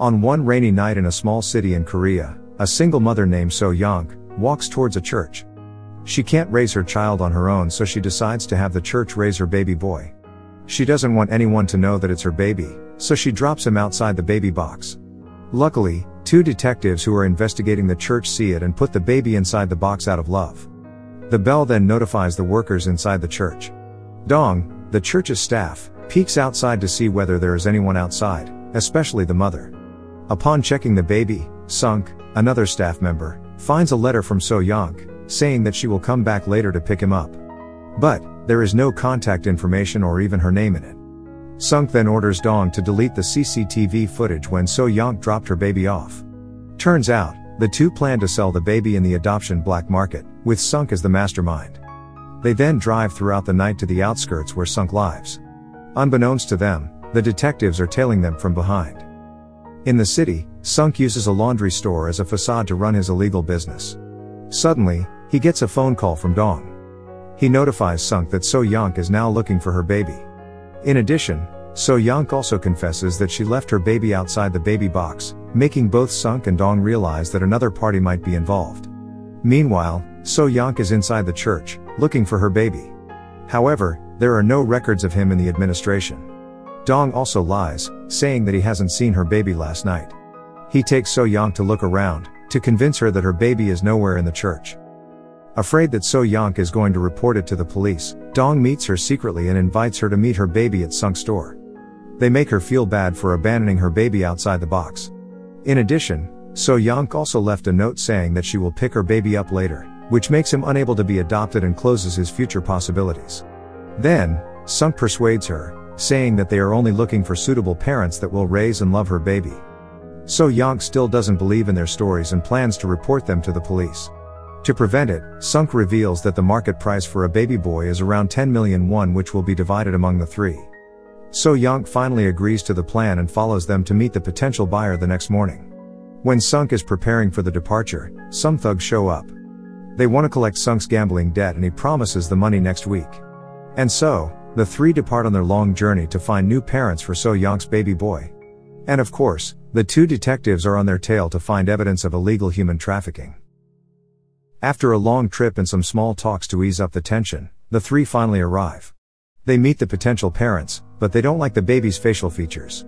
On one rainy night in a small city in Korea, a single mother named So-young walks towards a church. She can't raise her child on her own, so she decides to have the church raise her baby boy. She doesn't want anyone to know that it's her baby, so she drops him outside the baby box. Luckily, two detectives who are investigating the church see it and put the baby inside the box out of love. The bell then notifies the workers inside the church. Dong, the church's staff, peeks outside to see whether there is anyone outside, especially the mother. Upon checking the baby, Sunk, another staff member, finds a letter from So-young, saying that she will come back later to pick him up. But there is no contact information or even her name in it. Sunk then orders Dong to delete the CCTV footage when So-young dropped her baby off. Turns out, the two plan to sell the baby in the adoption black market, with Sunk as the mastermind. They then drive throughout the night to the outskirts where Sunk lives. Unbeknownst to them, the detectives are tailing them from behind. In the city, Sunk uses a laundry store as a facade to run his illegal business. Suddenly, he gets a phone call from Dong. He notifies Sunk that So-young is now looking for her baby. In addition, So-young also confesses that she left her baby outside the baby box, making both Sunk and Dong realize that another party might be involved. Meanwhile, So-young is inside the church, looking for her baby. However, there are no records of him in the administration. Dong also lies, saying that he hasn't seen her baby last night. He takes So-young to look around, to convince her that her baby is nowhere in the church. Afraid that So-young is going to report it to the police, Dong meets her secretly and invites her to meet her baby at Sunk's store. They make her feel bad for abandoning her baby outside the box. In addition, So-young also left a note saying that she will pick her baby up later, which makes him unable to be adopted and closes his future possibilities. Then, Sunk persuades her, saying that they are only looking for suitable parents that will raise and love her baby. So-young still doesn't believe in their stories and plans to report them to the police. To prevent it, Sunk reveals that the market price for a baby boy is around 10 million won, which will be divided among the three. So-young finally agrees to the plan and follows them to meet the potential buyer the next morning. When Sunk is preparing for the departure, some thugs show up. They want to collect Sunk's gambling debt, and he promises the money next week. And so, the three depart on their long journey to find new parents for So-young's baby boy. And of course, the two detectives are on their tail to find evidence of illegal human trafficking. After a long trip and some small talks to ease up the tension, the three finally arrive. They meet the potential parents, but they don't like the baby's facial features.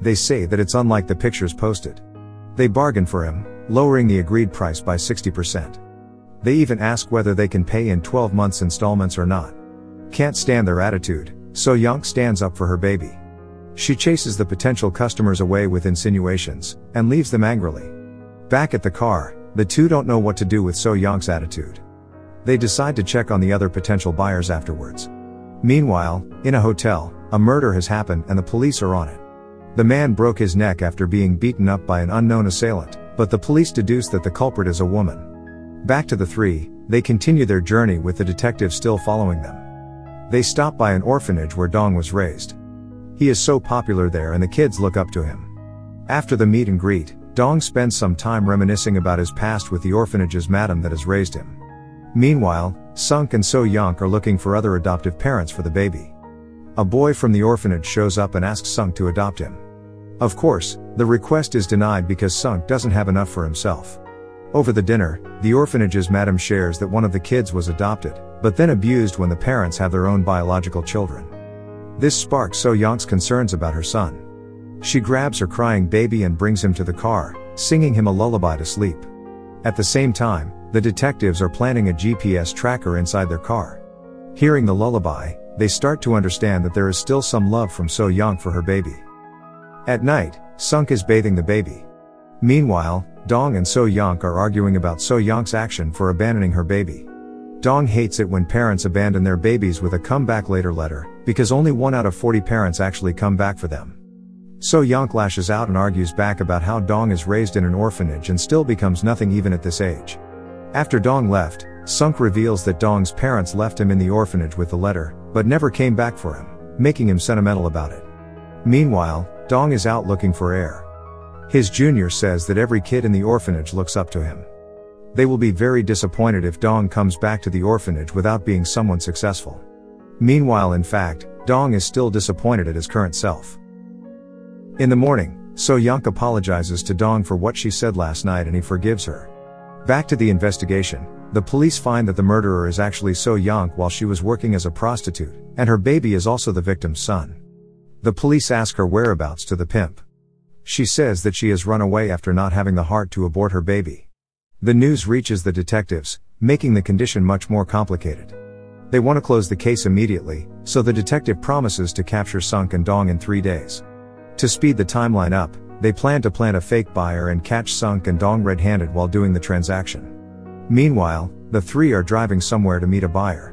They say that it's unlike the pictures posted. They bargain for him, lowering the agreed price by 60%. They even ask whether they can pay in 12 months installments or not. Can't stand their attitude, So-young stands up for her baby. She chases the potential customers away with insinuations, and leaves them angrily. Back at the car, the two don't know what to do with So-young's attitude. They decide to check on the other potential buyers afterwards. Meanwhile, in a hotel, a murder has happened and the police are on it. The man broke his neck after being beaten up by an unknown assailant, but the police deduce that the culprit is a woman. Back to the three, they continue their journey with the detective still following them. They stop by an orphanage where Dong was raised. He is so popular there and the kids look up to him. After the meet and greet, Dong spends some time reminiscing about his past with the orphanage's madam that has raised him. Meanwhile, Sunk and So-young are looking for other adoptive parents for the baby. A boy from the orphanage shows up and asks Sunk to adopt him. Of course, the request is denied because Sunk doesn't have enough for himself. Over the dinner, the orphanage's madam shares that one of the kids was adopted, but then abused when the parents have their own biological children. This sparks So-young's concerns about her son. She grabs her crying baby and brings him to the car, singing him a lullaby to sleep. At the same time, the detectives are planting a GPS tracker inside their car. Hearing the lullaby, they start to understand that there is still some love from So-young for her baby. At night, Sunk is bathing the baby. Meanwhile, Dong and So-young are arguing about So-young's action for abandoning her baby. Dong hates it when parents abandon their babies with a come back later letter, because only 1 out of 40 parents actually come back for them. So-young lashes out and argues back about how Dong is raised in an orphanage and still becomes nothing even at this age. After Dong left, Sunk reveals that Dong's parents left him in the orphanage with the letter, but never came back for him, making him sentimental about it. Meanwhile, Dong is out looking for air. His junior says that every kid in the orphanage looks up to him. They will be very disappointed if Dong comes back to the orphanage without being someone successful. Meanwhile, in fact, Dong is still disappointed at his current self. In the morning, So-young apologizes to Dong for what she said last night and he forgives her. Back to the investigation, the police find that the murderer is actually So-young while she was working as a prostitute, and her baby is also the victim's son. The police ask her whereabouts to the pimp. She says that she has run away after not having the heart to abort her baby. The news reaches the detectives, making the condition much more complicated. They want to close the case immediately, so the detective promises to capture Sunk and Dong in 3 days. To speed the timeline up, they plan to plant a fake buyer and catch Sunk and Dong red-handed while doing the transaction. Meanwhile, the three are driving somewhere to meet a buyer.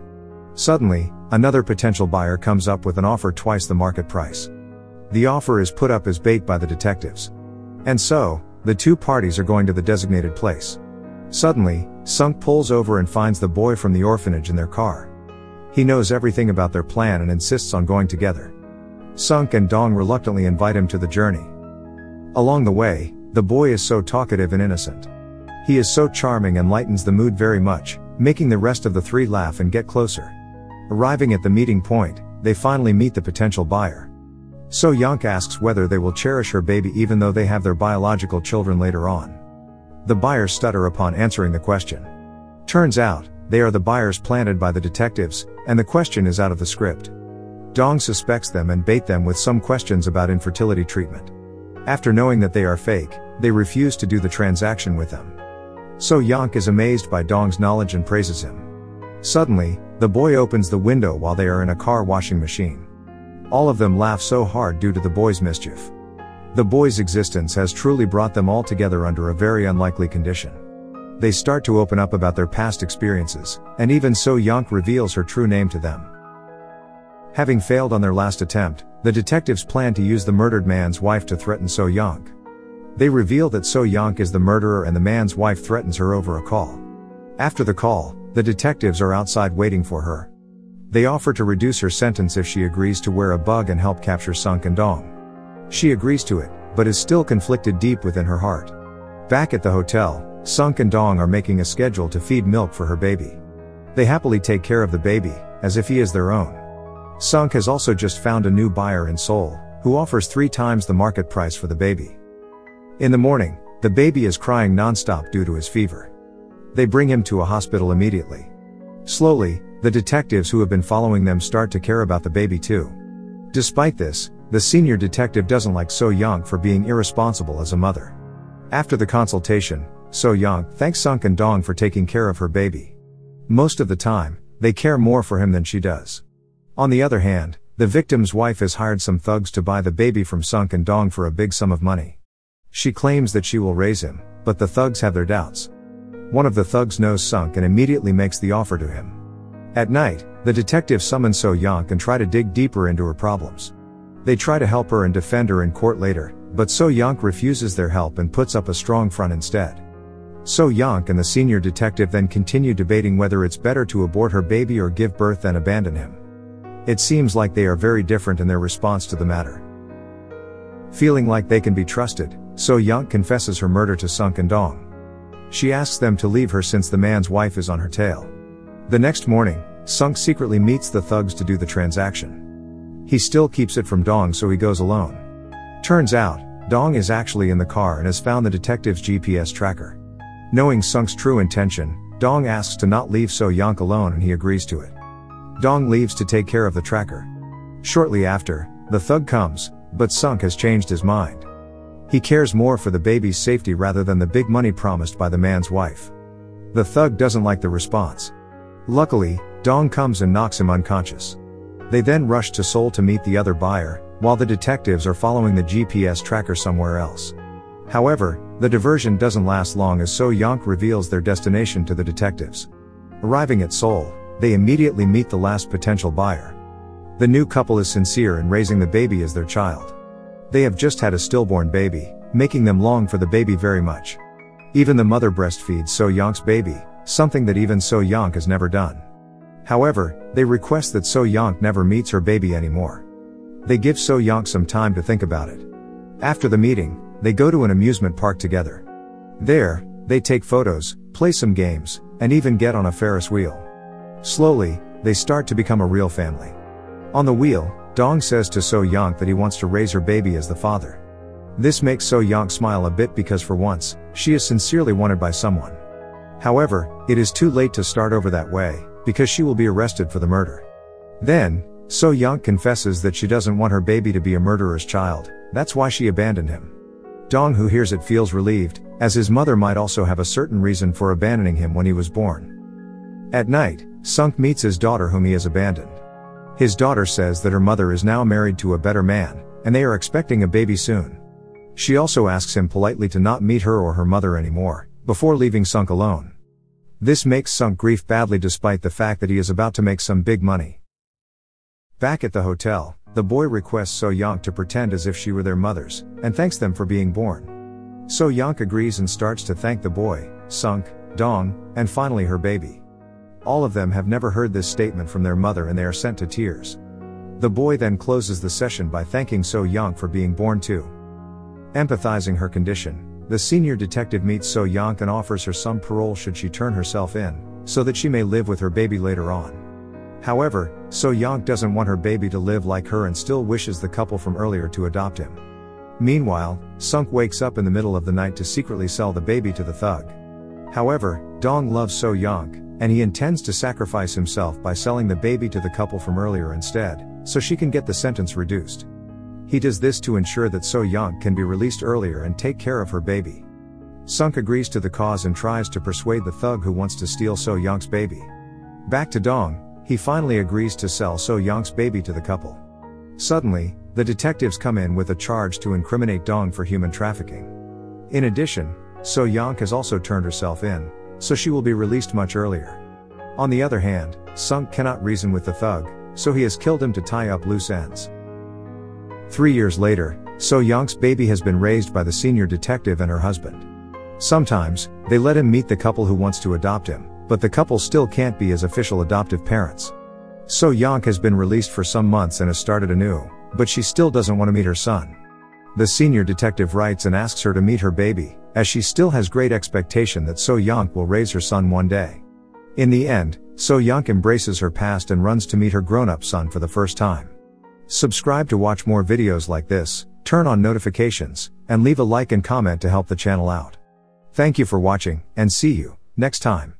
Suddenly, another potential buyer comes up with an offer twice the market price. The offer is put up as bait by the detectives. And so, the two parties are going to the designated place. Suddenly, Sunk pulls over and finds the boy from the orphanage in their car. He knows everything about their plan and insists on going together. Sunk and Dong reluctantly invite him to the journey. Along the way, the boy is so talkative and innocent. He is so charming and lightens the mood very much, making the rest of the three laugh and get closer. Arriving at the meeting point, they finally meet the potential buyer. So-young asks whether they will cherish her baby even though they have their biological children later on. The buyers stutter upon answering the question. Turns out, they are the buyers planted by the detectives, and the question is out of the script. Dong suspects them and bait them with some questions about infertility treatment. After knowing that they are fake, they refuse to do the transaction with them. So-young is amazed by Dong's knowledge and praises him. Suddenly, the boy opens the window while they are in a car washing machine. All of them laugh so hard due to the boy's mischief. The boy's existence has truly brought them all together under a very unlikely condition. They start to open up about their past experiences, and even So-young reveals her true name to them. Having failed on their last attempt, the detectives plan to use the murdered man's wife to threaten So-young. They reveal that So-young is the murderer and the man's wife threatens her over a call. After the call, the detectives are outside waiting for her. They offer to reduce her sentence if she agrees to wear a bug and help capture Sunk and Dong. She agrees to it, but is still conflicted deep within her heart. Back at the hotel, Sunk and Dong are making a schedule to feed milk for her baby. They happily take care of the baby, as if he is their own. Sunk has also just found a new buyer in Seoul, who offers 3 times the market price for the baby. In the morning, the baby is crying non-stop due to his fever. They bring him to a hospital immediately. Slowly, the detectives who have been following them start to care about the baby too. Despite this, the senior detective doesn't like So-young for being irresponsible as a mother. After the consultation, So-young thanks Sunk and Dong for taking care of her baby. Most of the time, they care more for him than she does. On the other hand, the victim's wife has hired some thugs to buy the baby from Sunk and Dong for a big sum of money. She claims that she will raise him, but the thugs have their doubts. One of the thugs knows Sunk and immediately makes the offer to him. At night, the detectives summon So-young and try to dig deeper into her problems. They try to help her and defend her in court later, but So-young refuses their help and puts up a strong front instead. So-young and the senior detective then continue debating whether it's better to abort her baby or give birth than abandon him. It seems like they are very different in their response to the matter. Feeling like they can be trusted, So-young confesses her murder to Sunk and Dong. She asks them to leave her since the man's wife is on her tail. The next morning, Sunk secretly meets the thugs to do the transaction. He still keeps it from Dong, so he goes alone. Turns out, Dong is actually in the car and has found the detective's GPS tracker. Knowing Sunk's true intention, Dong asks to not leave So-young alone and he agrees to it. Dong leaves to take care of the tracker. Shortly after, the thug comes, but Sunk has changed his mind. He cares more for the baby's safety rather than the big money promised by the man's wife. The thug doesn't like the response. Luckily, Dong comes and knocks him unconscious. They then rush to Seoul to meet the other buyer, while the detectives are following the GPS tracker somewhere else. However, the diversion doesn't last long as So-young reveals their destination to the detectives. Arriving at Seoul, they immediately meet the last potential buyer. The new couple is sincere in raising the baby as their child. They have just had a stillborn baby, making them long for the baby very much. Even the mother breastfeeds So-young's baby, something that even So-young has never done. However, they request that So-young never meets her baby anymore. They give So-young some time to think about it. After the meeting, they go to an amusement park together. There, they take photos, play some games, and even get on a Ferris wheel. Slowly, they start to become a real family. On the wheel, Dong says to So-young that he wants to raise her baby as the father. This makes So-young smile a bit because for once, she is sincerely wanted by someone. However, it is too late to start over that way, because she will be arrested for the murder. Then, So-young confesses that she doesn't want her baby to be a murderer's child, that's why she abandoned him. Dong, who hears it, feels relieved, as his mother might also have a certain reason for abandoning him when he was born. At night, Sunk meets his daughter whom he has abandoned. His daughter says that her mother is now married to a better man, and they are expecting a baby soon. She also asks him politely to not meet her or her mother anymore, before leaving Sunk alone. This makes Sunk grieve badly despite the fact that he is about to make some big money. Back at the hotel, the boy requests So-young to pretend as if she were their mothers, and thanks them for being born. So-young agrees and starts to thank the boy, Sunk, Dong, and finally her baby. All of them have never heard this statement from their mother and they are sent to tears. The boy then closes the session by thanking So-young for being born too. Empathizing her condition, the senior detective meets So-young and offers her some parole should she turn herself in, so that she may live with her baby later on. However, So-young doesn't want her baby to live like her and still wishes the couple from earlier to adopt him. Meanwhile, Sunk wakes up in the middle of the night to secretly sell the baby to the thug. However, Dong loves So-young, and he intends to sacrifice himself by selling the baby to the couple from earlier instead, so she can get the sentence reduced. He does this to ensure that So-young can be released earlier and take care of her baby. Sunk agrees to the cause and tries to persuade the thug who wants to steal So-young's baby. Back to Dong, he finally agrees to sell So-young's baby to the couple. Suddenly, the detectives come in with a charge to incriminate Dong for human trafficking. In addition, So-young has also turned herself in, so she will be released much earlier. On the other hand, Sunk cannot reason with the thug, so he has killed him to tie up loose ends. 3 years later, So-young's baby has been raised by the senior detective and her husband. Sometimes, they let him meet the couple who wants to adopt him, but the couple still can't be his official adoptive parents. So-young has been released for some months and has started anew, but she still doesn't want to meet her son. The senior detective writes and asks her to meet her baby, as she still has great expectation that So-young will raise her son one day. In the end, So-young embraces her past and runs to meet her grown-up son for the first time. Subscribe to watch more videos like this, turn on notifications, and leave a like and comment to help the channel out. Thank you for watching, and see you next time.